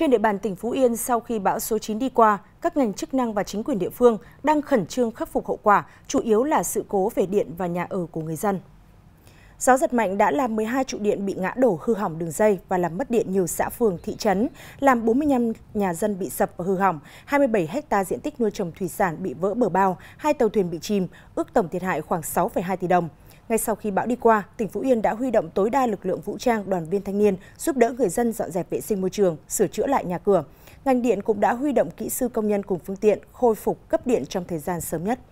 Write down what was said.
Trên địa bàn tỉnh Phú Yên, sau khi bão số 9 đi qua, các ngành chức năng và chính quyền địa phương đang khẩn trương khắc phục hậu quả, chủ yếu là sự cố về điện và nhà ở của người dân. Gió giật mạnh đã làm 12 trụ điện bị ngã đổ hư hỏng đường dây và làm mất điện nhiều xã phường, thị trấn, làm 45 nhà dân bị sập và hư hỏng, 27 ha diện tích nuôi trồng thủy sản bị vỡ bờ bao, 2 tàu thuyền bị chìm, ước tổng thiệt hại khoảng 6,2 tỷ đồng. Ngay sau khi bão đi qua, tỉnh Phú Yên đã huy động tối đa lực lượng vũ trang, đoàn viên thanh niên giúp đỡ người dân dọn dẹp vệ sinh môi trường, sửa chữa lại nhà cửa. Ngành điện cũng đã huy động kỹ sư công nhân cùng phương tiện khôi phục cấp điện trong thời gian sớm nhất.